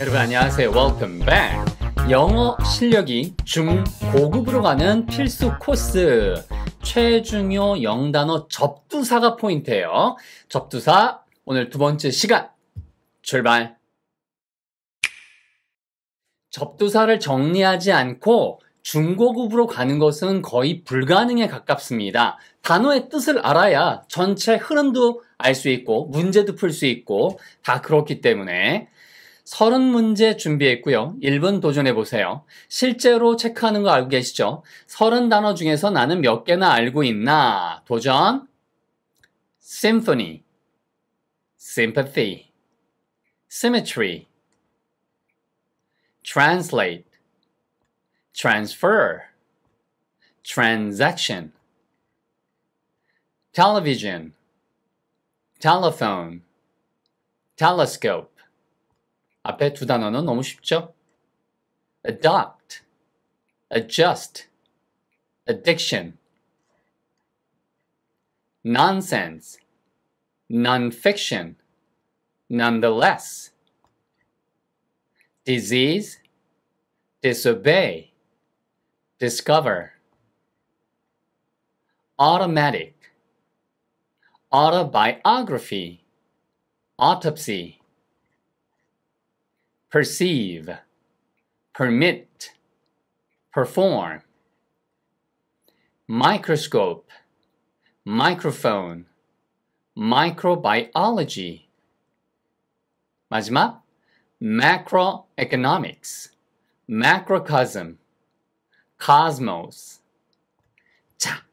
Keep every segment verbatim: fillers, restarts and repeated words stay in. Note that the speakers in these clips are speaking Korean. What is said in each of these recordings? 여러분 안녕하세요. Welcome back. 영어 실력이 중고급으로 가는 필수 코스 최중요 영단어 접두사가 포인트예요. 접두사 오늘 두 번째 시간 출발. 접두사를 정리하지 않고 중고급으로 가는 것은 거의 불가능에 가깝습니다. 단어의 뜻을 알아야 전체 흐름도 알 수 있고 문제도 풀 수 있고 다 그렇기 때문에 삼십 문제 준비했고요. 일 분 도전해보세요. 실제로 체크하는 거 알고 계시죠? 삼십 단어 중에서 나는 몇 개나 알고 있나? 도전. Symphony, sympathy, symmetry, translate, transfer, transaction, television, telephone, telescope. 앞에 두 단어는 너무 쉽죠? adopt, adjust, addiction, nonsense, non-fiction, nonetheless, disease, disobey, discover, automatic, autobiography, autopsy, perceive, permit, perform, microscope, microphone, microbiology. 마지막, macroeconomics, macrocosm, cosmos. 자,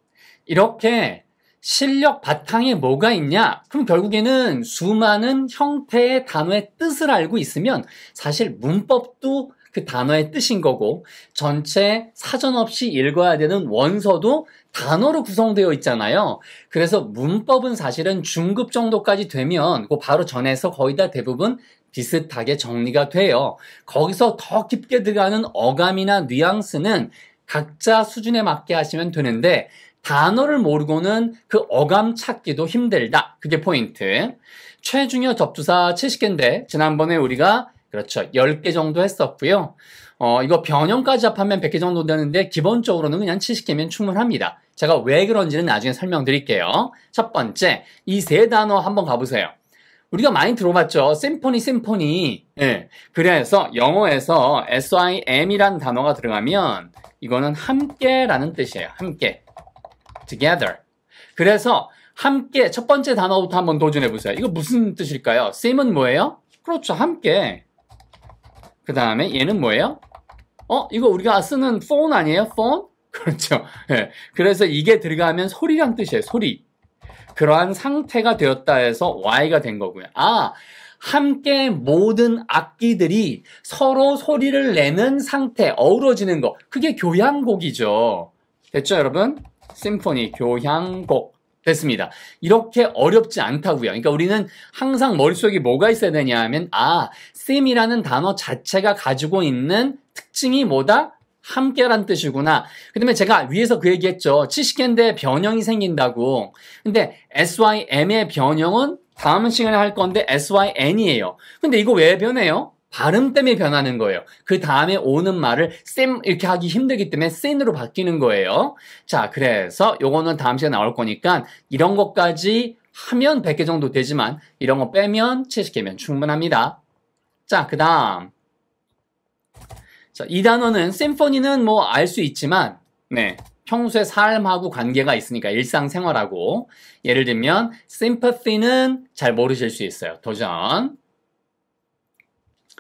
이렇게 실력 바탕에 뭐가 있냐? 그럼 결국에는 수많은 형태의 단어의 뜻을 알고 있으면 사실 문법도 그 단어의 뜻인 거고 전체 사전 없이 읽어야 되는 원서도 단어로 구성되어 있잖아요. 그래서 문법은 사실은 중급 정도까지 되면 그 바로 전에서 거의 다 대부분 비슷하게 정리가 돼요. 거기서 더 깊게 들어가는 어감이나 뉘앙스는 각자 수준에 맞게 하시면 되는데 단어를 모르고는 그 어감 찾기도 힘들다. 그게 포인트. 최중요 접두사 칠십 개인데 지난번에 우리가 그렇죠. 열 개 정도 했었고요. 어, 이거 변형까지 합하면 백 개 정도 되는데 기본적으로는 그냥 칠십 개면 충분합니다. 제가 왜 그런지는 나중에 설명드릴게요. 첫 번째, 이 세 단어 한번 가보세요. 우리가 많이 들어봤죠. 심포니, 심포니. 예. 그래서 영어에서 sim이란 단어가 들어가면 이거는 함께라는 뜻이에요. 함께. together. 그래서 함께 첫 번째 단어부터 한번 도전해보세요. 이거 무슨 뜻일까요? sim은 뭐예요? 그렇죠. 함께. 그 다음에 얘는 뭐예요? 어? 이거 우리가 쓰는 phone 아니에요? phone? 그렇죠. 네. 그래서 이게 들어가면 소리란 뜻이에요. 소리. 그러한 상태가 되었다 해서 y가 된 거고요. 아! 함께 모든 악기들이 서로 소리를 내는 상태, 어우러지는 거. 그게 교향곡이죠. 됐죠, 여러분? 심포니, 교향곡. 됐습니다. 이렇게 어렵지 않다고요. 그러니까 우리는 항상 머릿속에 뭐가 있어야 되냐 하면 아, sim이라는 단어 자체가 가지고 있는 특징이 뭐다? 함께란 뜻이구나. 그 다음에 제가 위에서 그 얘기했죠. 칠십 개인데 변형이 생긴다고. 근데 sim의 변형은 다음 시간에 할 건데 syn이에요. 근데 이거 왜 변해요? 발음 때문에 변하는 거예요. 그 다음에 오는 말을 쌤 이렇게 하기 힘들기 때문에 쌤으로 바뀌는 거예요. 자, 그래서 요거는 다음 시간에 나올 거니까 이런 것까지 하면 백 개 정도 되지만 이런 거 빼면 칠십 개면 충분합니다. 자, 그 다음. 자, 이 단어는 심포니는 뭐 알 수 있지만 네, 평소에 삶하고 관계가 있으니까 일상생활하고 예를 들면 sympathy는 잘 모르실 수 있어요. 도전.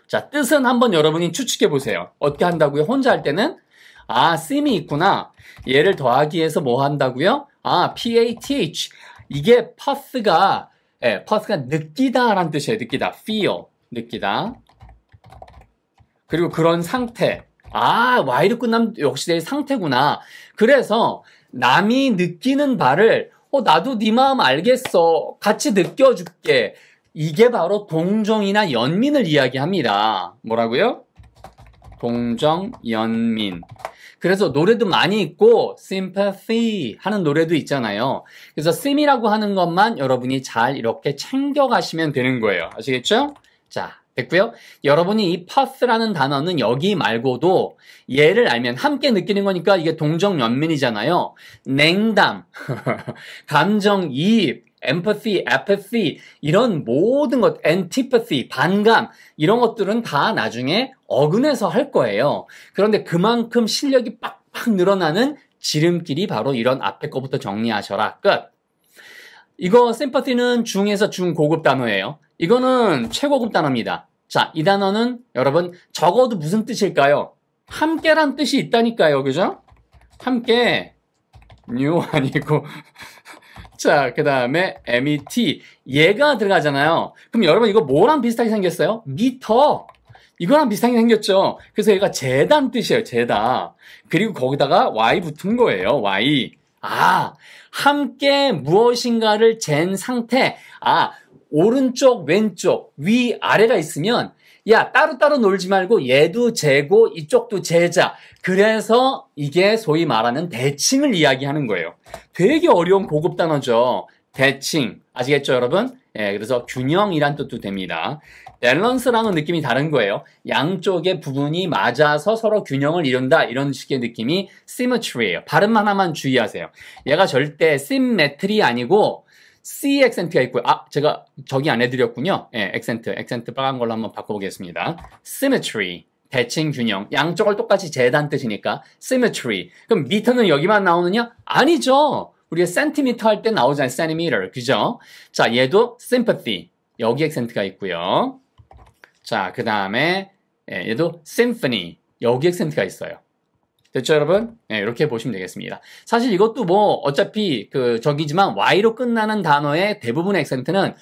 자, 뜻은 한번 여러분이 추측해 보세요. 어떻게 한다고요? 혼자 할 때는 아, sim이 있구나. 얘를 더하기 해서 뭐 한다고요? 아, path. 이게 path가 예, path가 느끼다라는 뜻이에요. 느끼다. feel. 느끼다. 그리고 그런 상태. 아, y로 끝나면 역시 내 상태구나. 그래서 남이 느끼는 바를 어, 나도 네 마음 알겠어. 같이 느껴줄게. 이게 바로 동정이나 연민을 이야기합니다. 뭐라고요? 동정, 연민. 그래서 노래도 많이 있고 sympathy 하는 노래도 있잖아요. 그래서 sim이라고 하는 것만 여러분이 잘 이렇게 챙겨가시면 되는 거예요. 아시겠죠? 자, 됐고요. 여러분이 이 파스라는 단어는 여기 말고도 얘를 알면 함께 느끼는 거니까 이게 동정면밀이잖아요. 냉담, 감정이입, empathy, apathy 이런 모든 것, antipathy, 반감 이런 것들은 다 나중에 어근해서 할 거예요. 그런데 그만큼 실력이 빡빡 늘어나는 지름길이 바로 이런 앞에 거부터 정리하셔라. 끝. 이거 sympathy는 중에서 중고급 단어예요. 이거는 최고급 단어입니다. 자, 이 단어는 여러분 적어도 무슨 뜻일까요? 함께란 뜻이 있다니까요. 그죠? 함께 new 아니고 자, 그 다음에 met 얘가 들어가잖아요. 그럼 여러분 이거 뭐랑 비슷하게 생겼어요? 미터 이거랑 비슷하게 생겼죠. 그래서 얘가 재단 뜻이에요. 재단. 그리고 거기다가 y 붙은 거예요. y. 아, 함께 무엇인가를 잰 상태. 아, 오른쪽, 왼쪽, 위, 아래가 있으면 야, 따로따로 놀지 말고 얘도 재고 이쪽도 재자. 그래서 이게 소위 말하는 대칭을 이야기하는 거예요. 되게 어려운 고급 단어죠. 대칭. 아시겠죠, 여러분? 예, 그래서 균형이란 뜻도 됩니다. 밸런스랑은 느낌이 다른 거예요. 양쪽의 부분이 맞아서 서로 균형을 이룬다. 이런 식의 느낌이 symmetry예요. 발음 하나만 주의하세요. 얘가 절대 symmetry 아니고 C 액센트가 있고요. 아, 제가 저기 안 해드렸군요. 예, 액센트, 액센트 빨간 걸로 한번 바꿔보겠습니다. symmetry, 대칭 균형. 양쪽을 똑같이 재단 뜻이니까 symmetry. 그럼 미터는 여기만 나오느냐? 아니죠. 우리가 센티미터 할 때 나오잖아요. centimeter. 그죠? 자, 얘도 sympathy. 여기 액센트가 있고요. 자, 그 다음에 얘도 symphony. 여기 액센트가 있어요. 됐죠, 여러분? 네, 이렇게 보시면 되겠습니다. 사실 이것도 뭐 어차피 그 저기지만 y로 끝나는 단어의 대부분의 액센트는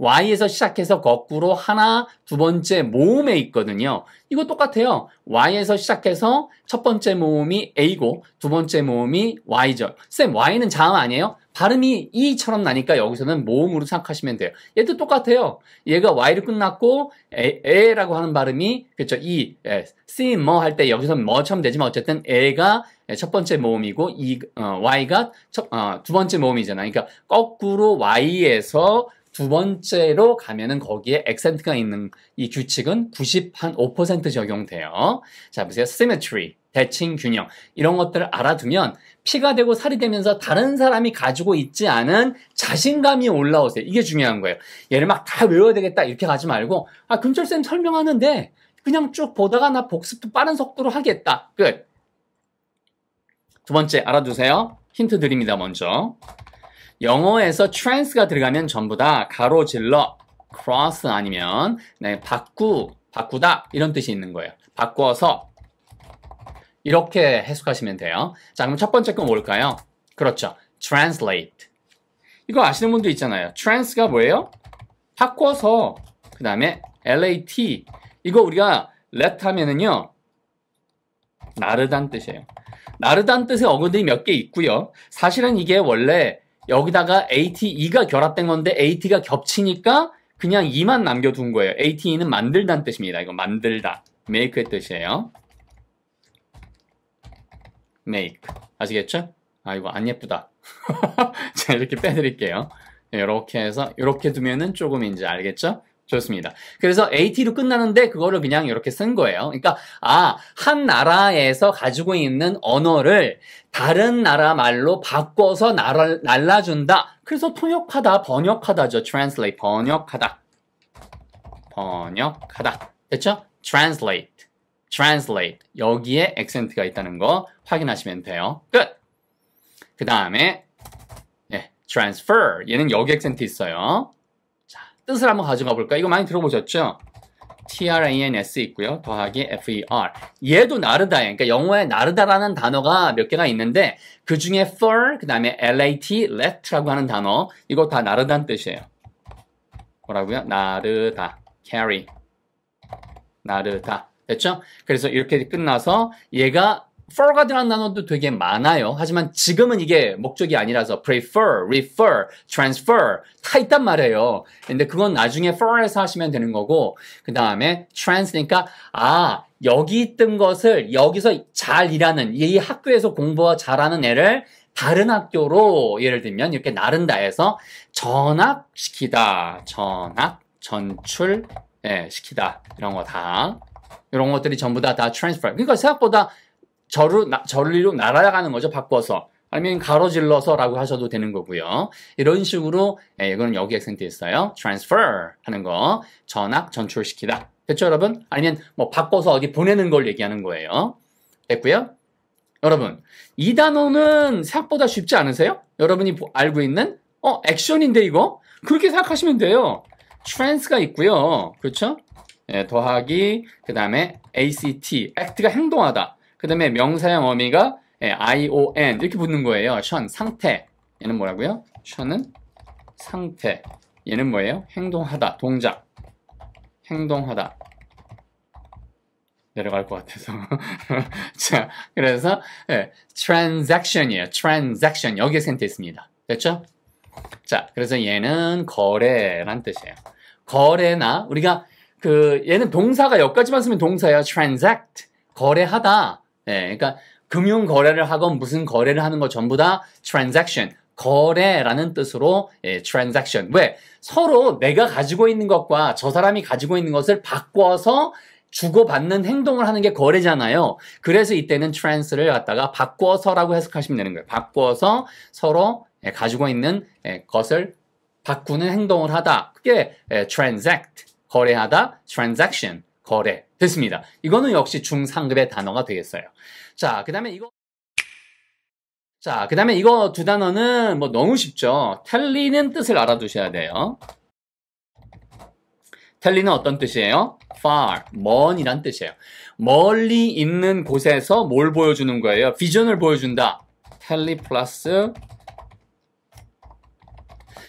y에서 시작해서 거꾸로 하나, 두 번째 모음에 있거든요. 이거 똑같아요. y에서 시작해서 첫 번째 모음이 a고 두 번째 모음이 y죠. 쌤, y는 자음 아니에요? 발음이 e처럼 나니까 여기서는 모음으로 생각하시면 돼요. 얘도 똑같아요. 얘가 y로 끝났고 에, 에라고 하는 발음이 그렇죠. e, 에, c, 뭐 할 때 여기서는 뭐처럼 되지만 어쨌든 에가 첫 번째 모음이고 e, 어, y가 첫, 어, 두 번째 모음이잖아요. 그러니까 거꾸로 y에서 두 번째로 가면은 거기에 액센트가 있는 이 규칙은 구십오 퍼센트 적용돼요. 자, 보세요. symmetry, 대칭 균형. 이런 것들을 알아두면 피가 되고 살이 되면서 다른 사람이 가지고 있지 않은 자신감이 올라오세요. 이게 중요한 거예요. 얘를 막 다 외워야 되겠다. 이렇게 가지 말고, 아, 금철쌤 설명하는데 그냥 쭉 보다가 나 복습도 빠른 속도로 하겠다. 끝. 두 번째, 알아두세요. 힌트 드립니다, 먼저. 영어에서 trans가 들어가면 전부 다 가로질러, cross 아니면 네, 바꾸, 바꾸다 이런 뜻이 있는 거예요. 바꿔서 이렇게 해석하시면 돼요. 자, 그럼 첫 번째 건 뭘까요? 그렇죠. translate. 이거 아시는 분도 있잖아요. trans가 뭐예요? 바꿔서, 그 다음에 lat. 이거 우리가 let 하면은요, 나르단 뜻이에요. 나르단 뜻의 어근들이 몇 개 있고요. 사실은 이게 원래 여기다가 에이티이가 결합된 건데 에이티가 겹치니까 그냥 이만 남겨둔 거예요. 에이티이는 만들다는 뜻입니다. 이거 만들다. make의 뜻이에요. make. 아시겠죠? 아, 이거 안 예쁘다. 자, 이렇게 빼드릴게요. 이렇게 해서 이렇게 두면은 조금 이제 알겠죠? 좋습니다. 그래서 at로 끝나는데 그거를 그냥 이렇게 쓴 거예요. 그러니까 아, 한 나라에서 가지고 있는 언어를 다른 나라 말로 바꿔서 날아, 날라준다. 그래서 통역하다, 번역하다죠. translate, 번역하다. 번역하다. 됐죠? translate, translate. 여기에 액센트가 있다는 거 확인하시면 돼요. 끝! 그 다음에 예, transfer. 얘는 여기 액센트 있어요. 뜻을 한번 가져가 볼까? 이거 많이 들어보셨죠? trans 있고요. 더하기 fer. 얘도 나르다예요. 그러니까 영어에 나르다라는 단어가 몇 개가 있는데 그 중에 for, 그 다음에 lat, let라고 하는 단어 이거 다 나르다는 뜻이에요. 뭐라고요? 나르다. carry. 나르다. 됐죠? 그래서 이렇게 끝나서 얘가 for가 들어간 단어도 되게 많아요. 하지만 지금은 이게 목적이 아니라서 prefer, refer, transfer 다 있단 말이에요. 근데 그건 나중에 for에서 하시면 되는 거고 그 다음에 trans니까 아, 여기 있던 것을 여기서 잘 일하는 이 학교에서 공부 잘하는 애를 다른 학교로 예를 들면 이렇게 나른다 해서 전학시키다, 전학, 전출, 예, 시키다. 이런 거 다. 이런 것들이 전부 다 다 트랜스퍼. 그러니까 생각보다 저로, 저리로 날아가는 거죠. 바꿔서. 아니면 가로질러서 라고 하셔도 되는 거고요. 이런 식으로, 예, 이거는 여기 액센트 있어요. transfer 하는 거. 전학, 전출시키다. 됐죠, 여러분? 아니면 뭐 바꿔서 어디 보내는 걸 얘기하는 거예요. 됐고요. 여러분, 이 단어는 생각보다 쉽지 않으세요? 여러분이 알고 있는 어, 액션인데 이거? 그렇게 생각하시면 돼요. trans가 있고요. 그렇죠? 예, 더하기, 그 다음에 act, act가 행동하다. 그 다음에 명사형 어미가 예, ion 이렇게 붙는 거예요. 션, 상태. 얘는 뭐라고요? 션은 상태. 얘는 뭐예요? 행동하다, 동작. 행동하다. 내려갈 것 같아서. 자, 그래서 예, transaction이에요. transaction. 여기에 센터 있습니다. 됐죠? 자, 그래서 얘는 거래란 뜻이에요. 거래나 우리가 그 얘는 동사가 여기까지만 쓰면 동사예요. transact. 거래하다. 예, 그러니까 금융 거래를 하건 무슨 거래를 하는 거 전부 다 transaction, 거래라는 뜻으로 예, transaction. 왜? 서로 내가 가지고 있는 것과 저 사람이 가지고 있는 것을 바꿔서 주고받는 행동을 하는 게 거래잖아요. 그래서 이때는 trans를 갖다가 바꿔서라고 해석하시면 되는 거예요. 바꿔서 서로 예, 가지고 있는 예, 것을 바꾸는 행동을 하다. 그게 예, transact, 거래하다, transaction, 거래. 됐습니다. 이거는 역시 중상급의 단어가 되겠어요. 자, 그 다음에 이거. 자, 그 다음에 이거 두 단어는 뭐 너무 쉽죠. tell는 뜻을 알아두셔야 돼요. tell는 어떤 뜻이에요? far, 먼이란 뜻이에요. 멀리 있는 곳에서 뭘 보여주는 거예요? 비전을 보여준다. tell 플러스.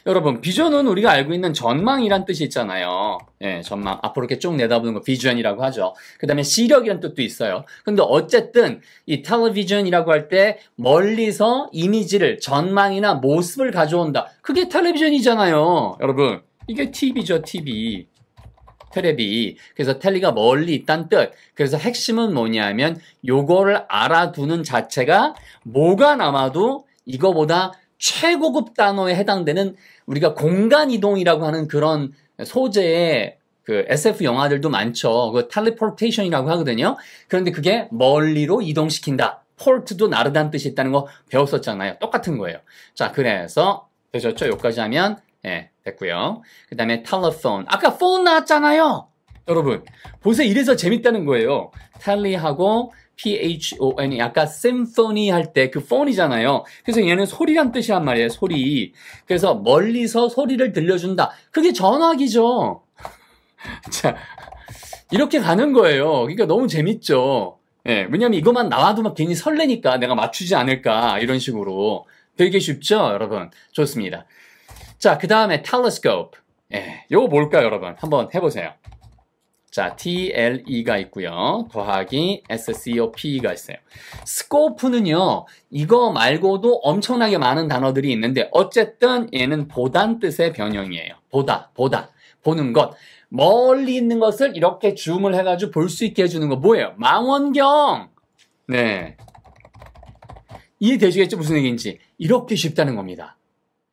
여러분, 비전은 우리가 알고 있는 전망이란 뜻이 있잖아요. 예, 전망. 앞으로 이렇게 쭉 내다보는 거 비전이라고 하죠. 그 다음에 시력이란 뜻도 있어요. 근데 어쨌든 이 텔레비전이라고 할 때 멀리서 이미지를, 전망이나 모습을 가져온다. 그게 텔레비전이잖아요. 여러분, 이게 티비죠, 티비. 텔레비. 그래서 텔리가 멀리 있다는 뜻. 그래서 핵심은 뭐냐면 요거를 알아두는 자체가 뭐가 남아도 이거보다 최고급 단어에 해당되는 우리가 공간이동이라고 하는 그런 소재의 그 에스에프 영화들도 많죠. 그 텔레포테이션이라고 하거든요. 그런데 그게 멀리로 이동시킨다. 폴트도 나르다는 뜻이 있다는 거 배웠었잖아요. 똑같은 거예요. 자, 그래서 되셨죠? 여기까지 하면 예, 됐고요. 그 다음에 텔레폰. 아까 폰 나왔잖아요. 여러분 보세요. 이래서 재밌다는 거예요. 텔리하고 폰이 아까 심포니 할 때 그 폰이잖아요. 그래서 얘는 소리란 뜻이란 말이에요. 소리. 그래서 멀리서 소리를 들려준다. 그게 전화기죠. 자, 이렇게 가는 거예요. 그러니까 너무 재밌죠. 예, 왜냐면 이것만 나와도 막 괜히 설레니까 내가 맞추지 않을까 이런 식으로. 되게 쉽죠, 여러분. 좋습니다. 자, 그 다음에 telescope. 예, 요거 뭘까요, 여러분? 한번 해보세요. 자, tle가 있고요. 더하기 scope가 있어요. scope는요. 이거 말고도 엄청나게 많은 단어들이 있는데 어쨌든 얘는 보단 뜻의 변형이에요. 보다, 보다, 보는 것. 멀리 있는 것을 이렇게 줌을 해가지고 볼 수 있게 해주는 거 뭐예요? 망원경! 네. 이해되시겠죠? 무슨 얘기인지. 이렇게 쉽다는 겁니다.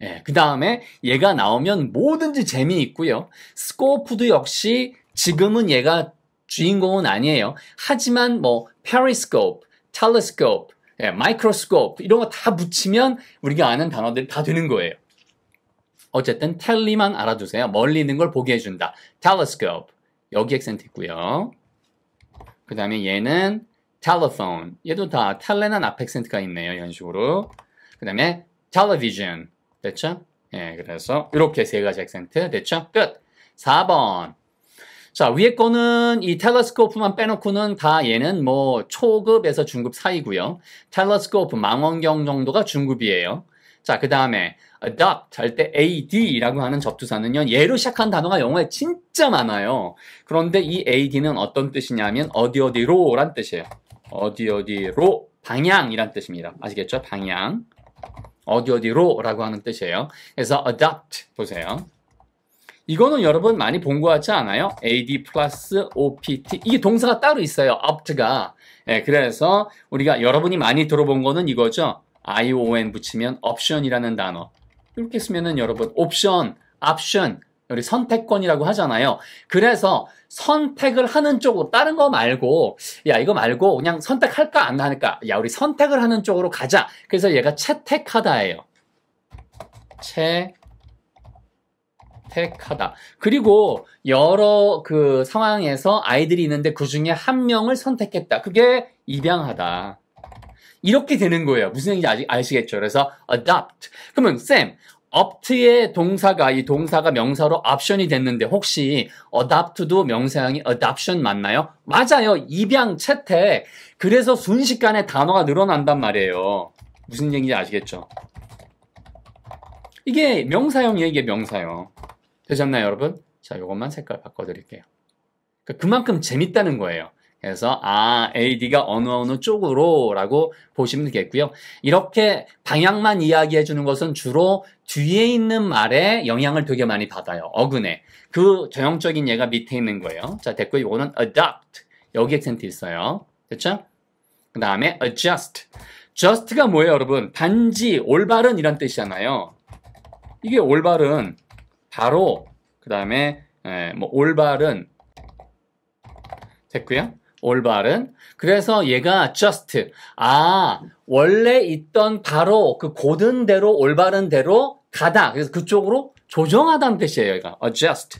예, 그 다음에 얘가 나오면 뭐든지 재미있고요. scope도 역시 지금은 얘가 주인공은 아니에요. 하지만 뭐 페리스코프, 텔레스코프, 예, 마이크로스코프 이런 거 다 붙이면 우리가 아는 단어들이 다 되는 거예요. 어쨌든 텔리만 알아두세요. 멀리 있는 걸 보게 해준다. 텔레스코프 여기 액센트 있고요. 그 다음에 얘는 텔레폰 얘도 다 텔레는 앞 액센트가 있네요. 이런 식으로. 그 다음에 텔레비전 됐죠? 예, 그래서 이렇게 세 가지 액센트 됐죠? 끝! 사 번 자, 위에 거는 이 텔레스코프만 빼놓고는 다 얘는 뭐 초급에서 중급 사이고요. 텔레스코프 망원경 정도가 중급이에요. 자, 그 다음에 adopt 할 때 ad라고 하는 접두사는요. 얘로 시작한 단어가 영어에 진짜 많아요. 그런데 이 ad는 어떤 뜻이냐면 어디 어디로란 뜻이에요. 어디 어디로 방향이란 뜻입니다. 아시겠죠? 방향. 어디 어디로라고 하는 뜻이에요. 그래서 adopt 보세요. 이거는 여러분 많이 본 것 같지 않아요? ad 플러스 opt 이게 동사가 따로 있어요. opt가 예, 그래서 우리가 여러분이 많이 들어본 거는 이거죠. ion 붙이면 option이라는 단어 이렇게 쓰면은 여러분 option, option 우리 선택권이라고 하잖아요. 그래서 선택을 하는 쪽으로, 다른 거 말고, 야 이거 말고 그냥 선택할까 안 할까, 야 우리 선택을 하는 쪽으로 가자. 그래서 얘가 채택하다예요. 채택하다. 그리고 여러 그 상황에서 아이들이 있는데 그 중에 한 명을 선택했다. 그게 입양하다. 이렇게 되는 거예요. 무슨 얘기인지 아시, 아시겠죠? 그래서 adopt. 그러면 쌤, opt의 동사가, 이 동사가 명사로 option이 됐는데 혹시 adopt도 명사형이 adoption 맞나요? 맞아요. 입양, 채택. 그래서 순식간에 단어가 늘어난단 말이에요. 무슨 얘기인지 아시겠죠? 이게 명사형이에요. 이게 명사형. 되셨나요, 여러분? 자, 이것만 색깔 바꿔드릴게요. 그러니까 그만큼 재밌다는 거예요. 그래서 아, 에이디가 어느 어느 쪽으로 라고 보시면 되겠고요. 이렇게 방향만 이야기해 주는 것은 주로 뒤에 있는 말에 영향을 되게 많이 받아요. 어근에. 그 전형적인 얘가 밑에 있는 거예요. 자, 됐고 이거는 adopt. 여기 액센트 있어요. 됐죠? 그 다음에 adjust. just가 뭐예요, 여러분? 단지, 올바른 이런 뜻이잖아요. 이게 올바른, 바로, 그 다음에 뭐 올바른, 됐고요. 올바른. 그래서 얘가 just. 아, 원래 있던 바로 그 고든 대로, 올바른 대로 가다. 그래서 그쪽으로 조정하다는 뜻이에요. 얘가 adjust.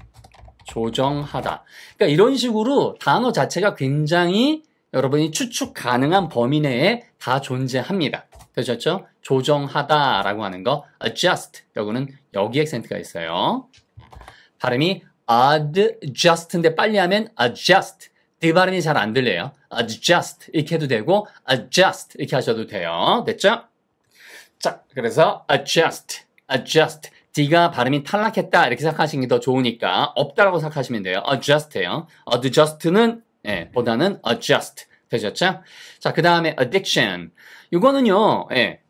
조정하다. 그러니까 이런 식으로 단어 자체가 굉장히 여러분이 추측 가능한 범위 내에 다 존재합니다. 되셨죠? 조정하다라고 하는 거 adjust. 여기는 여기 액센트가 있어요. 발음이 adjust인데 빨리 하면 adjust. 이 발음이 잘 안 들려요. adjust 이렇게 해도 되고 adjust 이렇게 하셔도 돼요. 됐죠? 자, 그래서 adjust, adjust. D가 발음이 탈락했다 이렇게 생각하시는 게 더 좋으니까 없다라고 생각하시면 돼요. adjust예요. adjust는 예, 보다는 adjust. 되셨죠? 자, 그 다음에 addiction. 이거는요, 예,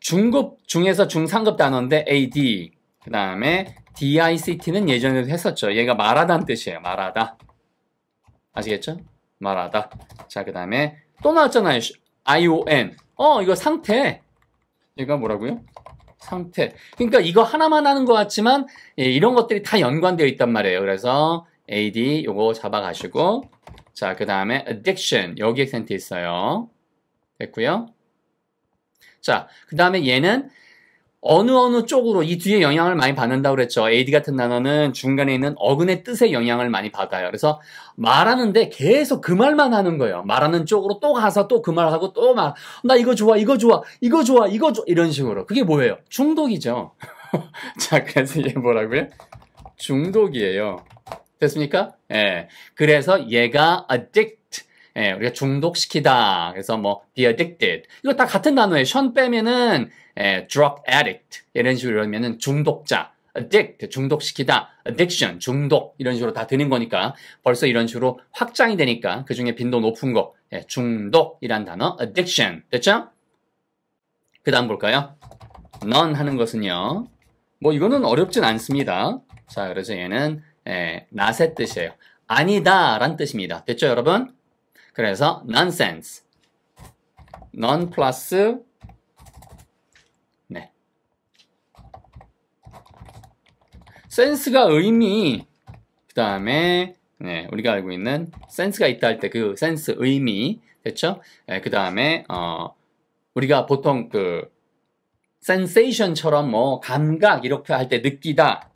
중급 중에서 중상급 단어인데 에이디. 그 다음에 디아이씨티는 예전에도 했었죠. 얘가 말하다는 뜻이에요. 말하다. 아시겠죠? 말하다. 자, 그 다음에 또 나왔잖아요. 아이오엔. 어, 이거 상태. 얘가 뭐라고요? 상태. 그러니까 이거 하나만 하는 것 같지만 예, 이런 것들이 다 연관되어 있단 말이에요. 그래서 에이디 요거 잡아가시고, 자, 그 다음에 addiction. 여기 액센트 있어요. 됐고요. 자, 그 다음에 얘는 어느 어느 쪽으로, 이 뒤에 영향을 많이 받는다고 그랬죠. 에이디 같은 단어는 중간에 있는 어근의 뜻에 영향을 많이 받아요. 그래서 말하는데 계속 그 말만 하는 거예요. 말하는 쪽으로 또 가서 또 그 말하고 또 말, 나 이거 좋아, 이거 좋아, 이거 좋아, 이거 좋아, 이런 식으로. 그게 뭐예요? 중독이죠. 자, 그래서 얘 뭐라고요? 중독이에요. 됐습니까? 예. 그래서 얘가 addict. 예, 우리가 중독시키다. 그래서 뭐 be addicted. 이거 다 같은 단어예요. 션 빼면은 예, drug addict 이런 식으로 이러면은 중독자, addict 중독시키다, addiction 중독 이런 식으로 다 되는 거니까 벌써 이런 식으로 확장이 되니까 그 중에 빈도 높은 거 예, 중독이란 단어 addiction 됐죠? 그 다음 볼까요? none 하는 것은요. 뭐 이거는 어렵진 않습니다. 자, 그래서 얘는 예, not의 뜻이에요. 아니다 란 뜻입니다. 됐죠, 여러분? 그래서 nonsense, none 플러스 네, 센스가 의미, 그 다음에 네, 우리가 알고 있는 센스가 있다 할 때 그 센스 의미 됐죠? 네, 그 다음에 어, 우리가 보통 그 sensation처럼 뭐 감각 이렇게 할 때 느끼다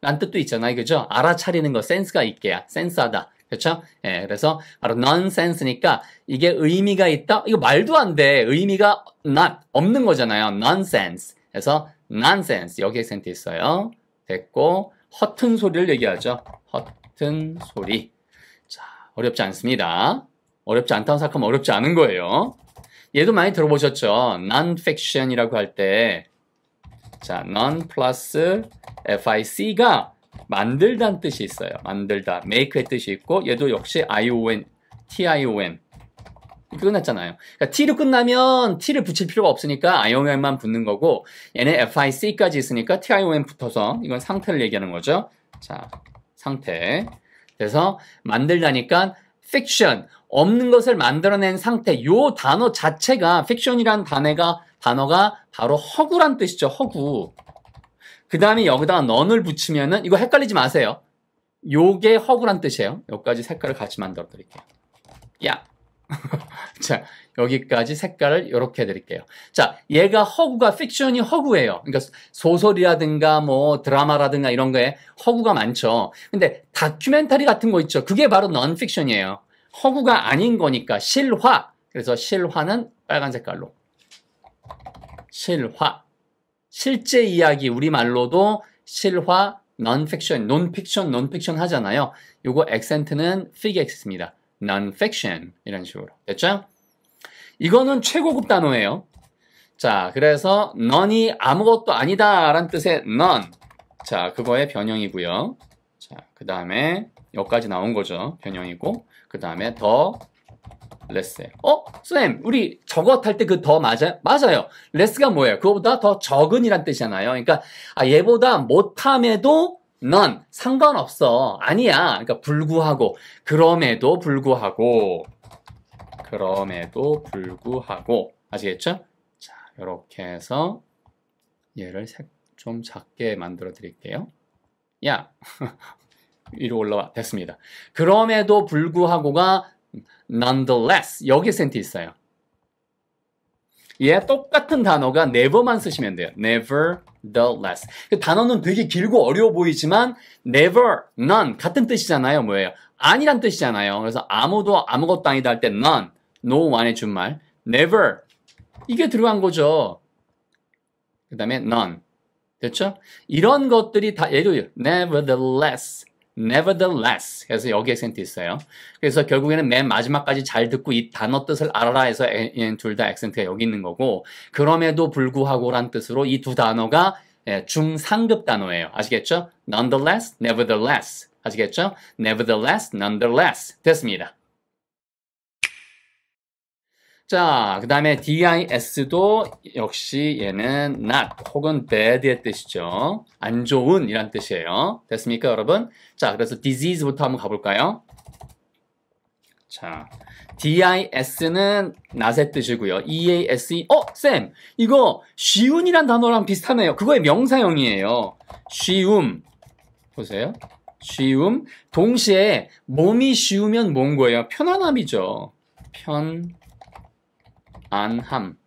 라는 뜻도 있잖아요, 그죠? 알아차리는 거 센스가 있게야, 센스하다. 그렇죠? 예, 그래서 바로 nonsense니까 이게 의미가 있다? 이거 말도 안 돼. 의미가 not, 없는 거잖아요. nonsense. 그래서 nonsense. 여기 액센트 있어요. 됐고, 허튼 소리를 얘기하죠. 허튼 소리. 자, 어렵지 않습니다. 어렵지 않다고 생각하면 어렵지 않은 거예요. 얘도 많이 들어보셨죠? non-fiction이라고 할 때 자, non 플러스 fic가 만들다는 뜻이 있어요. 만들다. make의 뜻이 있고 얘도 역시 ion, tion. 이렇게 끝났잖아요. 그러니까 t로 끝나면 t를 붙일 필요가 없으니까 ion만 붙는 거고 얘는 fic까지 있으니까 tion 붙어서 이건 상태를 얘기하는 거죠. 자, 상태. 그래서 만들다니까 fiction. 없는 것을 만들어낸 상태. 요 단어 자체가 fiction이란 단어가 단어가 바로 허구란 뜻이죠. 허구. 그 다음에 여기다가 none을 붙이면은 이거 헷갈리지 마세요. 요게 허구란 뜻이에요. 여기까지 색깔을 같이 만들어 드릴게요. 야. 자, 여기까지 색깔을 이렇게 해드릴게요. 자, 얘가 허구가, 픽션이 허구예요. 그러니까 소설이라든가 뭐 드라마라든가 이런 거에 허구가 많죠. 근데 다큐멘터리 같은 거 있죠. 그게 바로 non 픽션이에요. 허구가 아닌 거니까 실화. 그래서 실화는 빨간 색깔로. 실화. 실제 이야기, 우리말로도 실화, non fiction, non fiction, non fiction 하잖아요. 요거 액센트는 fix입니다. non-fiction 이런 식으로 됐죠? 이거는 최고급 단어예요. 자, 그래서 none이 아무것도 아니다 라는 뜻의 none. 자, 그거의 변형이고요. 자, 그 다음에 여기까지 나온 거죠. 변형이고 그 다음에 더 less. 어? 쌤, 우리 저거 탈 때 그 더 맞아요? 맞아요. less가 뭐예요? 그거보다 더 적은이란 뜻이잖아요. 그러니까 아, 얘보다 못함에도 none, 상관없어, 아니야. 그러니까 불구하고, 그럼에도 불구하고, 그럼에도 불구하고, 아시겠죠? 자, 이렇게 해서 얘를 색 좀 작게 만들어 드릴게요. 야, 위로 올라와. 됐습니다. 그럼에도 불구하고가 nonetheless, 여기 센트 있어요. 얘 똑같은 단어가 never만 쓰시면 돼요. nevertheless. 그 단어는 되게 길고 어려워 보이지만 never, none 같은 뜻이잖아요. 뭐예요? 아니란 뜻이잖아요. 그래서 아무도 아무것도 아니다 할 때 none, no one의 준말, never 이게 들어간 거죠. 그 다음에 none 됐죠? 이런 것들이 다 예를 들어 nevertheless, nevertheless 그래서 여기 액센트 있어요. 그래서 결국에는 맨 마지막까지 잘 듣고 이 단어 뜻을 알아라 해서 둘 다 액센트가 여기 있는 거고, 그럼에도 불구하고 란 뜻으로 이 두 단어가 중상급 단어예요. 아시겠죠? nonetheless, nevertheless 아시겠죠? nevertheless, nonetheless 됐습니다. 자, 그 다음에 dis도 역시 얘는 not 혹은 bad의 뜻이죠. 안 좋은 이란 뜻이에요. 됐습니까, 여러분? 자, 그래서 disease부터 한번 가볼까요? 자, dis는 not의 뜻이고요. ease, 어, 쌤! 이거 쉬운이란 단어랑 비슷하네요. 그거의 명사형이에요. 쉬움. 보세요. 쉬움. 동시에 몸이 쉬우면 뭔 거예요? 편안함이죠. 편... 안함.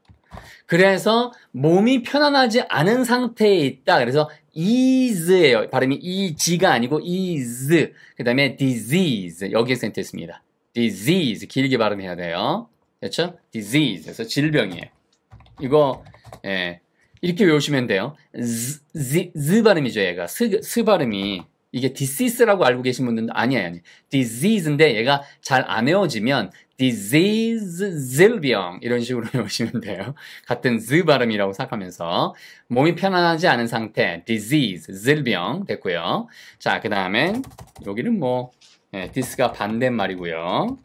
그래서 몸이 편안하지 않은 상태에 있다. 그래서 is예요. 발음이 이지가 아니고 is. 그 다음에 disease. 여기에 센트 있습니다. disease. 길게 발음해야 돼요. 그렇죠? disease. 그래서 질병이에요. 이거 예, 이렇게 외우시면 돼요. z, z, z 발음이죠. 얘가. 스, 스 발음이. 이게 disease라고 알고 계신 분들은 아니에요. 아니. disease인데 얘가 잘 안 외워지면 disease, 질병 이런 식으로 외우시면 돼요. 같은 z 발음이라고 생각하면서 몸이 편안하지 않은 상태, disease, 질병 됐고요. 자, 그 다음에 여기는 뭐 네, this가 반대말이고요.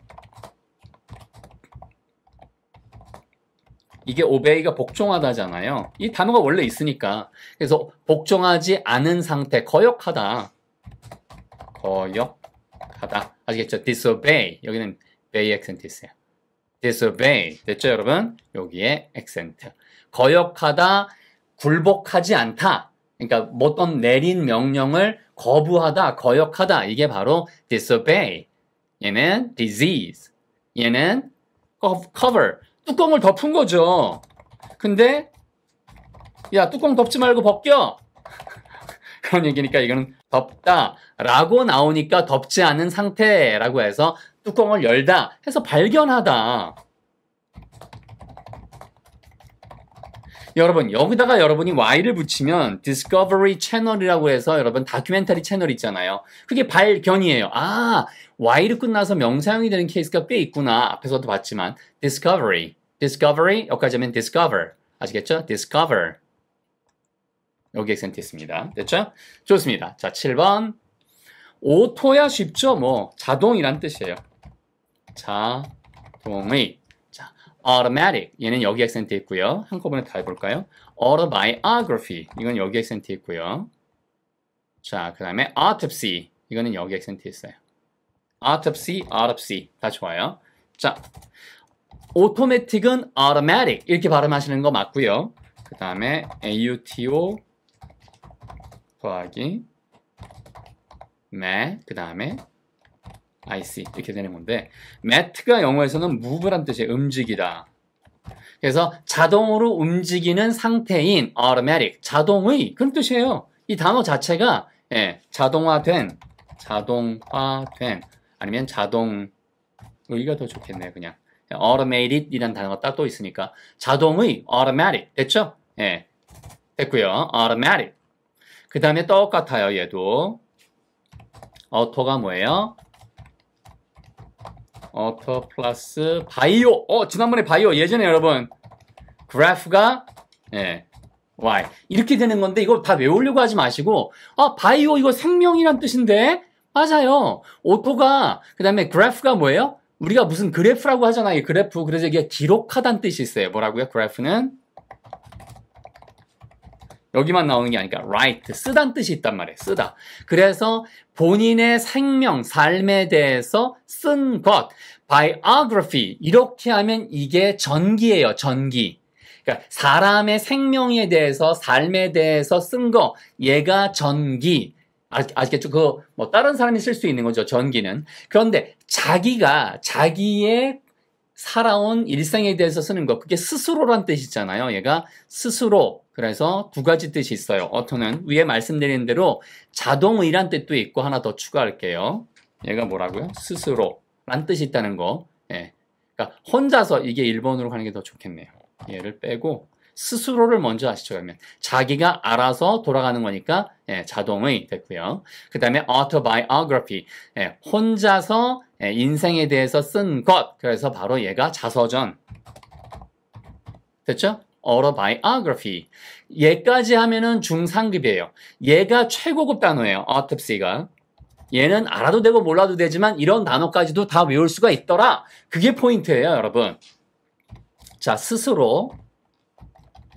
이게 obey가 복종하다잖아요. 이 단어가 원래 있으니까. 그래서 복종하지 않은 상태, 거역하다. 거역하다. 아시겠죠? disobey. 여기는 obey 액센트 있어요. disobey. 됐죠, 여러분? 여기에 액센트. 거역하다, 굴복하지 않다. 그러니까 어떤 내린 명령을 거부하다, 거역하다. 이게 바로 disobey. 얘는 disease. 얘는 cover. 뚜껑을 덮은 거죠. 근데 야, 뚜껑 덮지 말고 벗겨. 그런 얘기니까 이거는 덮다 라고 나오니까 덮지 않은 상태라고 해서 뚜껑을 열다 해서 발견하다. 여러분, 여기다가 여러분이 y를 붙이면 discovery 채널이라고 해서 여러분 다큐멘터리 채널 있잖아요. 그게 발견이에요. 아, y로 끝나서 명사형이 되는 케이스가 꽤 있구나. 앞에서도 봤지만 discovery, discovery 여기까지 하면 discover 아시겠죠? discover 여기 액센트 있습니다. 됐죠? 좋습니다. 자, 칠 번 오토야 쉽죠? 뭐 자동이란 뜻이에요. 자동의 자, automatic 얘는 여기 액센트 있고요. 한꺼번에 다 해볼까요? autobiography 이건 여기 액센트 있고요. 자, 그 다음에 autopsy 이거는 여기 액센트 있어요. autopsy, autopsy 다 좋아요. 자, automatic은 automatic 이렇게 발음하시는 거 맞고요. 그 다음에 auto 더하기 mat 그 다음에 아이씨 이렇게 되는 건데, mat가 영어에서는 move란 뜻이에요. 움직이다. 그래서 자동으로 움직이는 상태인 automatic, 자동의 그런 뜻이에요. 이 단어 자체가 예, 자동화된, 자동화된 아니면 자동의가 더 좋겠네요. 그냥 automated 이란 단어가 딱 또 있으니까 자동의 automatic 됐죠? 예, 됐고요. automatic 그 다음에 똑같아요. 얘도 auto가 뭐예요? auto 플러스 바이오. 어 지난번에 바이오 예전에 여러분 그래프가 예 y 이렇게 되는 건데, 이거 다 외우려고 하지 마시고 아 바이오 이거 생명이란 뜻인데 맞아요. auto가 그 다음에 그래프가 뭐예요? 우리가 무슨 그래프라고 하잖아요. 그래프. 그래서 이게 기록하다는 뜻이 있어요. 뭐라고요? 그래프는 여기만 나오는 게 아니니까 write, 쓰다는 뜻이 있단 말이에요. 쓰다. 그래서 본인의 생명, 삶에 대해서 쓴 것, biography 이렇게 하면 이게 전기예요. 전기. 그러니까 사람의 생명에 대해서, 삶에 대해서 쓴 거, 얘가 전기. 아시겠죠? 그 뭐 다른 사람이 쓸 수 있는 거죠. 전기는. 그런데 자기가 자기의 살아온 일생에 대해서 쓰는 거, 그게 스스로란 뜻이잖아요. 얘가 스스로. 그래서 두 가지 뜻이 있어요. auto는 위에 말씀드린 대로 자동의란 뜻도 있고, 하나 더 추가할게요. 얘가 뭐라고요? 스스로란 뜻이 있다는 거. 예. 그러니까 혼자서 이게 일본으로 가는 게 더 좋겠네요. 얘를 빼고 스스로를 먼저 아시죠? 그러면 자기가 알아서 돌아가는 거니까 예, 자동의 됐고요. 그 다음에 autobiography 예, 혼자서 예, 인생에 대해서 쓴 것. 그래서 바로 얘가 자서전 됐죠? autobiography 얘까지 하면은 중상급이에요. 얘가 최고급 단어예요. autopsy가 얘는 알아도 되고 몰라도 되지만 이런 단어까지도 다 외울 수가 있더라. 그게 포인트예요, 여러분. 자, 스스로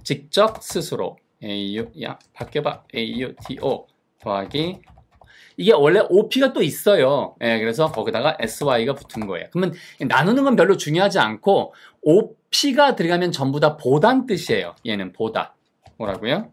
직접 스스로 에이유 야 바뀌어봐 에이유 티 오 더하기 이게 원래 오피가 또 있어요. 예, 그래서 거기다가 에스와이가 붙은 거예요. 그러면 나누는 건 별로 중요하지 않고 오피가 들어가면 전부 다 보단 뜻이에요. 얘는 보다. 뭐라고요?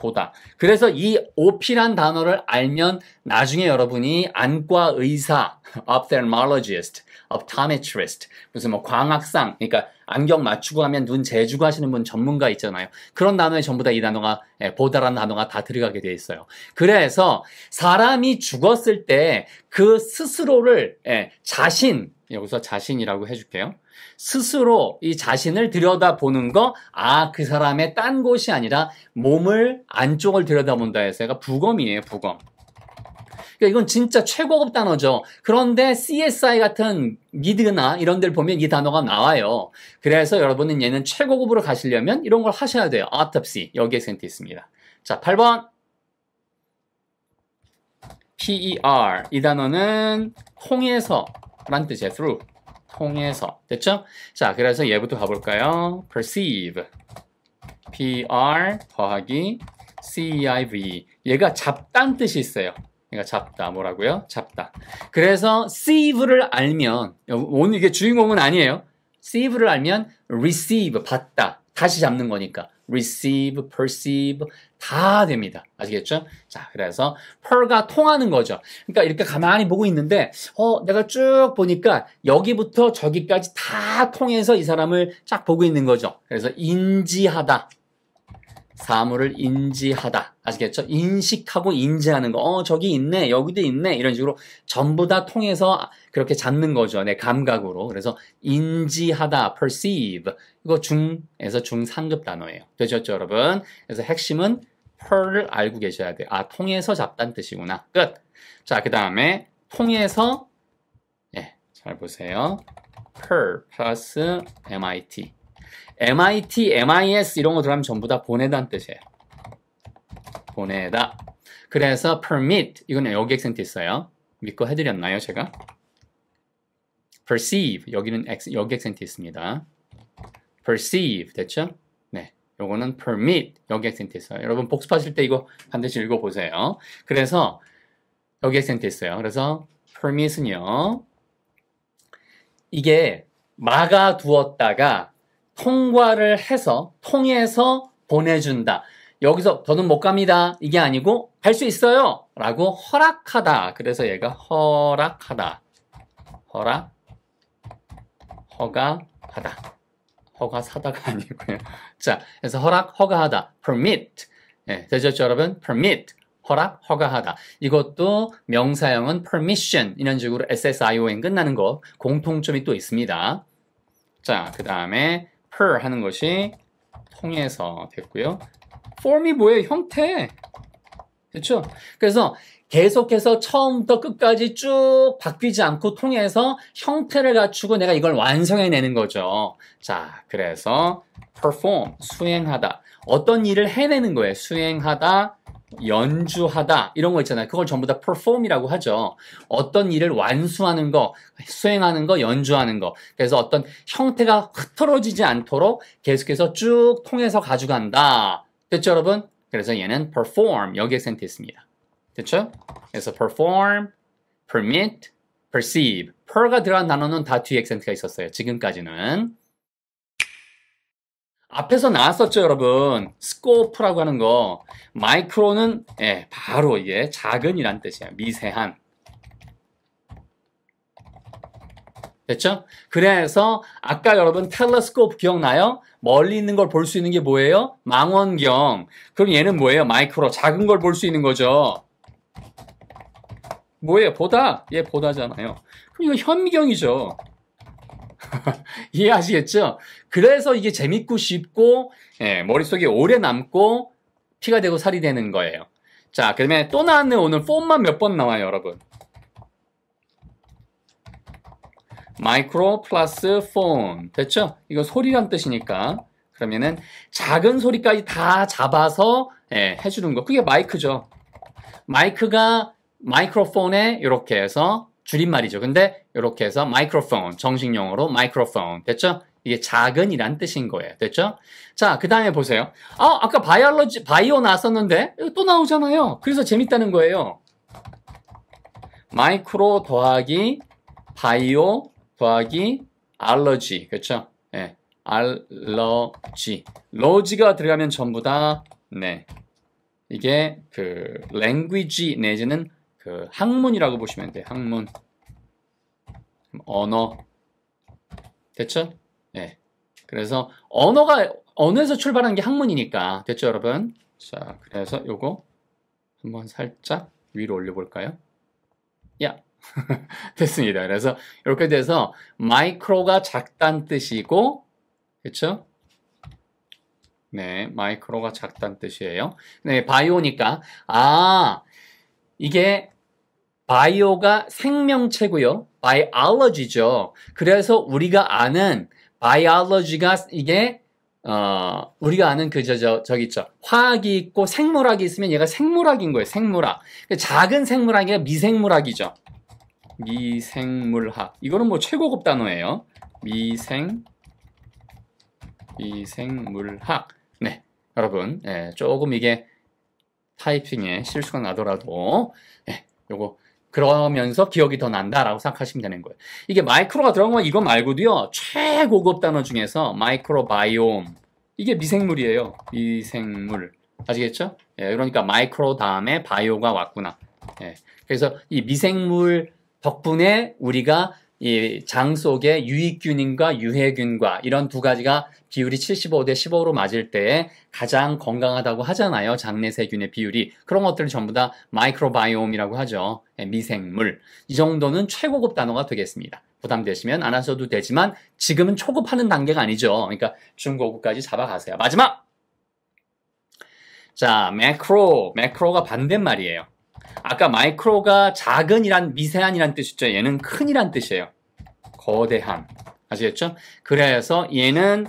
보다. 그래서 이 오피란 단어를 알면 나중에 여러분이 안과 의사, ophthalmologist, optometrist, 무슨 뭐 광학상, 그러니까 안경 맞추고 하면 눈 재주고 하시는 분 전문가 있잖아요. 그런 단어에 전부 다 이 단어가 예, 보다라는 단어가 다 들어가게 돼 있어요. 그래서 사람이 죽었을 때 그 스스로를 예, 자신, 여기서 자신이라고 해줄게요. 스스로 이 자신을 들여다보는 거, 아, 그 사람의 딴 곳이 아니라 몸을 안쪽을 들여다본다 해서 얘가 부검이에요. 부검. 그러니까 이건 진짜 최고급 단어죠. 그런데 씨에스아이 같은 미드나 이런 데를 보면 이 단어가 나와요. 그래서 여러분은 얘는 최고급으로 가시려면 이런 걸 하셔야 돼요. autopsy 여기에 센트 있습니다. 자, 팔 번 per 이 단어는 통해서 라는 뜻이에요. through 통해서 됐죠? 자, 그래서 얘부터 가볼까요? perceive pr 더하기 civ 얘가 잡다는 뜻이 있어요. 얘가 잡다. 뭐라고요? 잡다. 그래서 sieve를 알면 오늘 이게 주인공은 아니에요. sieve를 알면 receive 받다. 다시 잡는 거니까 receive, perceive 다 됩니다. 아시겠죠? 자, 그래서 per가 통하는 거죠. 그러니까 이렇게 가만히 보고 있는데 어 내가 쭉 보니까 여기부터 저기까지 다 통해서 이 사람을 쫙 보고 있는 거죠. 그래서 인지하다. 사물을 인지하다. 아시겠죠? 인식하고 인지하는 거. 어 저기 있네. 여기도 있네. 이런 식으로 전부 다 통해서 그렇게 잡는 거죠. 내 감각으로. 그래서 인지하다. perceive. 이거 중에서 중상급 단어예요. 되셨죠, 여러분? 그래서 핵심은 per를 알고 계셔야 돼요. 아, 통해서 잡다는 뜻이구나. 끝. 자, 그 다음에 통해서 예, 잘 보세요. per 플러스 엠아이티 엠아이티, 엠아이에스 이런 거 들어가면 전부 다 보내다는 뜻이에요. 보내다. 그래서 permit, 이거는 여기 액센트 있어요. 믿고 해드렸나요, 제가? perceive, 여기는 액, 여기 액센트 있습니다. perceive, 됐죠? 네, 요거는 permit, 여기 액센트 있어요. 여러분 복습하실 때 이거 반드시 읽어보세요. 그래서 여기 액센트 있어요. 그래서 permit은요, 이게 막아두었다가 통과를 해서 통해서 보내준다. 여기서 더는 못 갑니다. 이게 아니고 갈 수 있어요. 라고 허락하다. 그래서 얘가 허락하다. 허락, 허가하다. 허가사다가 아니고요. 자, 그래서 허락, 허가하다. permit. 예, 되셨죠, 여러분? permit. 허락, 허가하다. 이것도 명사형은 permission. 이런 식으로 에스 에스 아이 오 엔 끝나는 거 공통점이 또 있습니다. 자, 그 다음에 per 하는 것이 통해서 됐고요. form이 뭐예요? 형태. 그렇죠? 그래서 계속해서 처음부터 끝까지 쭉 바뀌지 않고 통해서 형태를 갖추고 내가 이걸 완성해내는 거죠. 자, 그래서 perform, 수행하다. 어떤 일을 해내는 거예요. 수행하다, 연주하다 이런 거 있잖아요. 그걸 전부 다 perform이라고 하죠. 어떤 일을 완수하는 거, 수행하는 거, 연주하는 거. 그래서 어떤 형태가 흐트러지지 않도록 계속해서 쭉 통해서 가져간다. 됐죠, 여러분? 그래서 얘는 perform, 여기에 센트했습니다. 됐죠? 그래서 perform, permit, perceive. per가 들어간 단어는 다 뒤에 액센트가 있었어요. 지금까지는. 앞에서 나왔었죠, 여러분. scope라고 하는 거. micro는 예, 바로 이게 작은이란 뜻이에요. 미세한. 됐죠? 그래서 아까 여러분 텔레스코프 기억나요? 멀리 있는 걸 볼 수 있는 게 뭐예요? 망원경. 그럼 얘는 뭐예요? 마이크로. 작은 걸 볼 수 있는 거죠. 뭐예요? 보다. 얘 보다잖아요. 그럼 이거 현미경이죠. 이해하시겠죠? 그래서 이게 재밌고 쉽고 예, 머릿속에 오래 남고 피가 되고 살이 되는 거예요. 자, 그다음에 또 나왔네. 오늘 폼만 몇 번 나와요, 여러분. 마이크로 플러스 폰. 됐죠? 이거 소리란 뜻이니까. 그러면은 작은 소리까지 다 잡아서 예, 해주는 거. 그게 마이크죠. 마이크가 마이크로폰에 이렇게 해서 줄임말이죠. 근데 이렇게 해서 마이크로폰. 정식용어로 마이크로폰. 됐죠? 이게 작은이란 뜻인 거예요. 됐죠? 자, 그 다음에 보세요. 아, 아까 바이올로지, 바이오 나왔었는데 또 나오잖아요. 그래서 재밌다는 거예요. 마이크로 더하기 바이오 더하기 알러지. 그렇죠? 예. 알러지. 러지가 들어가면 전부 다 네. 이게 그 랭귀지 내지는 그 학문이라고 보시면 돼요. 학문. 언어. 됐죠? 예. 그래서 언어가 언어에서 출발한 게 학문이니까. 됐죠, 여러분? 자, 그래서 요거 한번 살짝 위로 올려 볼까요? 야. 됐습니다. 그래서 이렇게 돼서 마이크로가 작단 뜻이고, 그렇죠? 네, 마이크로가 작단 뜻이에요. 네, 바이오니까 아 이게 바이오가 생명체고요, 바이올로지죠. 그래서 우리가 아는 바이올로지가 이게 어 우리가 아는 그 저 저 저기 있죠. 화학이 있고 생물학이 있으면 얘가 생물학인 거예요. 생물학. 작은 생물학이 미생물학이죠. 미생물학. 이거는 뭐 최고급 단어예요. 미생, 미생물학. 네, 여러분, 예, 조금 이게 타이핑에 실수가 나더라도, 예, 요거 그러면서 기억이 더 난다라고 생각하시면 되는 거예요. 이게 마이크로가 들어간 건 이거 말고도요. 최고급 단어 중에서 마이크로바이옴. 이게 미생물이에요. 미생물. 아시겠죠? 예, 그러니까 마이크로 다음에 바이오가 왔구나. 예, 그래서 이 미생물 덕분에 우리가 이 장 속에 유익균인과 유해균과 이런 두 가지가 비율이 칠십오 대 십오로 맞을 때에 가장 건강하다고 하잖아요. 장내세균의 비율이. 그런 것들을 전부 다 마이크로바이옴이라고 하죠. 미생물. 이 정도는 최고급 단어가 되겠습니다. 부담되시면 안 하셔도 되지만 지금은 초급하는 단계가 아니죠. 그러니까 중고급까지 잡아가세요. 마지막! 자, 매크로. 매크로가 반대말이에요. 아까 마이크로가 작은이란 미세한이란 뜻이죠. 얘는 큰이란 뜻이에요. 거대한. 아시겠죠? 그래서 얘는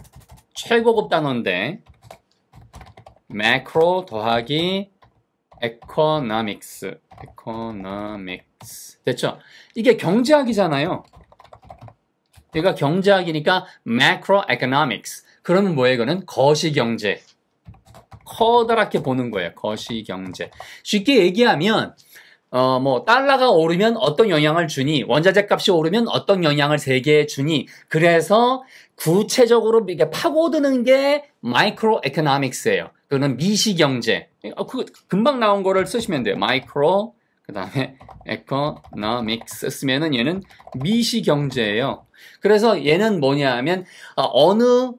최고급 단어인데 매크로 더하기 economics. economics. 됐죠? 이게 경제학이잖아요. 얘가 경제학이니까 macro economics. 그러면 뭐예요? 이거는 거시경제. 커다랗게 보는 거예요. 거시경제. 쉽게 얘기하면 어 뭐 달러가 오르면 어떤 영향을 주니, 원자재 값이 오르면 어떤 영향을 세계에 주니, 그래서 구체적으로 이게 파고드는 게 마이크로 에코노믹스예요. 또는 미시경제. 어, 그 금방 나온 거를 쓰시면 돼요. 마이크로 그 다음에 에코노믹스 쓰면은 얘는 미시경제예요. 그래서 얘는 뭐냐 하면 아, 어느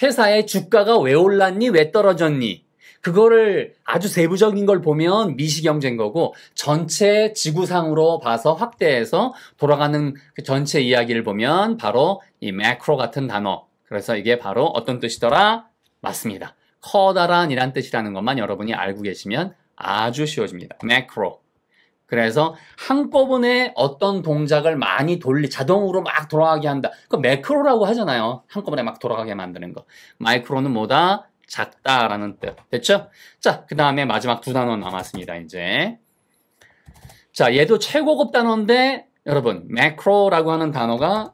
회사의 주가가 왜 올랐니? 왜 떨어졌니? 그거를 아주 세부적인 걸 보면 미시경제인 거고 전체 지구상으로 봐서 확대해서 돌아가는 그 전체 이야기를 보면 바로 이 매크로 같은 단어. 그래서 이게 바로 어떤 뜻이더라? 맞습니다. 커다란 이란 뜻이라는 것만 여러분이 알고 계시면 아주 쉬워집니다. 매크로. 그래서 한꺼번에 어떤 동작을 많이 돌리 자동으로 막 돌아가게 한다. 그 매크로라고 하잖아요. 한꺼번에 막 돌아가게 만드는 거. 마이크로는 뭐다? 작다라는 뜻. 됐죠? 자, 그 다음에 마지막 두 단어 남았습니다. 이제 자, 얘도 최고급 단어인데 여러분 매크로라고 하는 단어가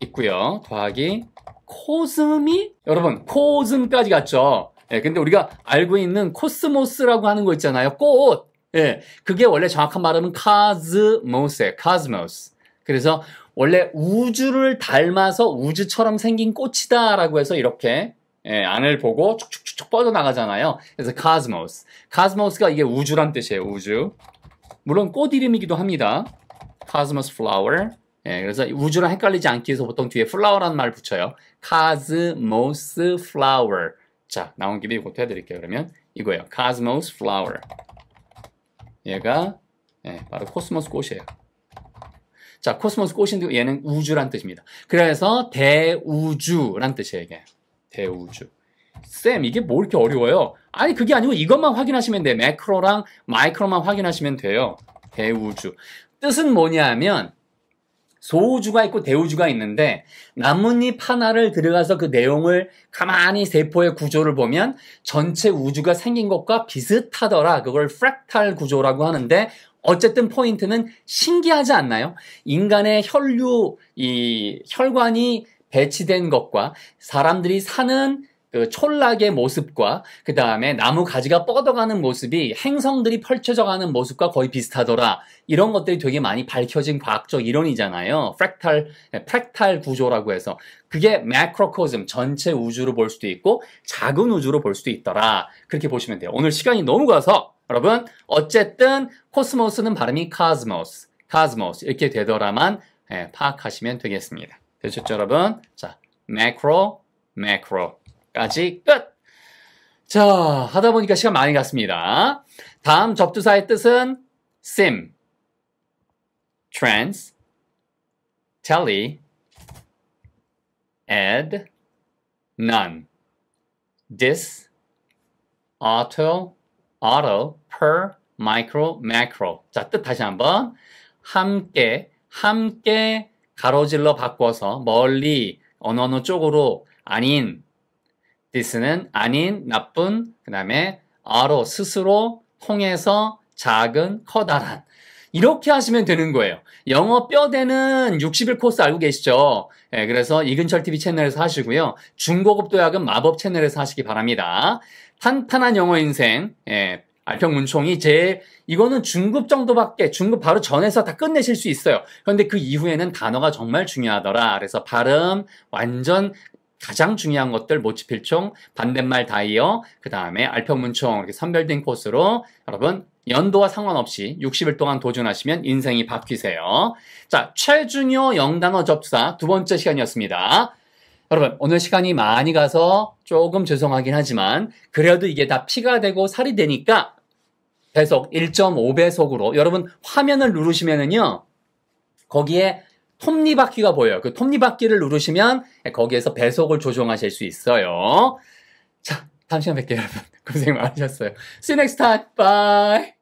있고요. 더하기 코즘이 여러분 코즘까지 갔죠. 예, 근데 우리가 알고 있는 코스모스라고 하는 거 있잖아요. 꽃. 예, 그게 원래 정확한 발음은 카즈모스예요. 카즈모스. 그래서 원래 우주를 닮아서 우주처럼 생긴 꽃이다라고 해서 이렇게 예, 안을 보고 쭉쭉쭉 뻗어나가잖아요. 그래서 카즈모스. 카즈모스가 이게 우주란 뜻이에요. 우주. 물론 꽃 이름이기도 합니다. 카즈모스 플라워. 예, 그래서 우주랑 헷갈리지 않기 위해서 보통 뒤에 플라워라는 말 붙여요. 카즈모스 플라워. 자, 나온 김에 이것도 해드릴게요. 그러면 이거예요. 카즈모스 플라워. 얘가 예, 바로 코스모스 꽃이에요. 자, 코스모스 꽃인데 얘는 우주란 뜻입니다. 그래서 대우주란 뜻이에요. 이게. 대우주. 쌤, 이게 뭐 이렇게 어려워요? 아니, 그게 아니고 이것만 확인하시면 돼요. 매크로랑 마이크로만 확인하시면 돼요. 대우주. 뜻은 뭐냐 하면 소우주가 있고 대우주가 있는데 나뭇잎 하나를 들어가서 그 내용을 가만히 세포의 구조를 보면 전체 우주가 생긴 것과 비슷하더라. 그걸 프랙탈 구조라고 하는데 어쨌든 포인트는 신기하지 않나요? 인간의 혈류, 이 혈관이 배치된 것과 사람들이 사는 그 촌락의 모습과 그 다음에 나무 가지가 뻗어가는 모습이 행성들이 펼쳐져가는 모습과 거의 비슷하더라. 이런 것들이 되게 많이 밝혀진 과학적 이론이잖아요. 프랙탈, 프랙탈 구조라고 해서 그게 매크로코즘, 전체 우주로 볼 수도 있고 작은 우주로 볼 수도 있더라. 그렇게 보시면 돼요. 오늘 시간이 너무 가서 여러분 어쨌든 코스모스는 발음이 카즈모스, 카즈모스 이렇게 되더라만 예, 파악하시면 되겠습니다. 되셨죠 여러분? 자, 매크로, 매크로. 까지 끝! 자, 하다 보니까 시간 많이 갔습니다. 다음 접두사의 뜻은 sim, trans, tele, add, none, dis, auto, auto, per, micro, macro. 자, 뜻 다시 한번. 함께, 함께 가로질러 바꿔서 멀리, 어느 어느 쪽으로, 아닌, this는 아닌, 나쁜, 그 다음에 아로, 스스로, 통해서, 작은, 커다란. 이렇게 하시면 되는 거예요. 영어 뼈대는 육십 일 코스 알고 계시죠? 예, 그래서 이근철 티비 채널에서 하시고요. 중고급 도약은 마법 채널에서 하시기 바랍니다. 탄탄한 영어 인생, 예, 알평문총이 제일, 이거는 중급 정도밖에, 중급 바로 전에서 다 끝내실 수 있어요. 그런데 그 이후에는 단어가 정말 중요하더라. 그래서 발음, 완전, 가장 중요한 것들 모치필총, 반대말 다이어, 그 다음에 알평문총 이렇게 선별된 코스로 여러분 연도와 상관없이 육십 일 동안 도전하시면 인생이 바뀌세요. 자, 최중요 영단어 접사 두 번째 시간이었습니다. 여러분 오늘 시간이 많이 가서 조금 죄송하긴 하지만 그래도 이게 다 피가 되고 살이 되니까 배속 일 점 오 배속으로 여러분 화면을 누르시면은요 거기에 톱니바퀴가 보여요. 그 톱니바퀴를 누르시면 거기에서 배속을 조정하실 수 있어요. 자, 다음 시간 뵐게요, 여러분. 고생 많으셨어요. See you next time. Bye.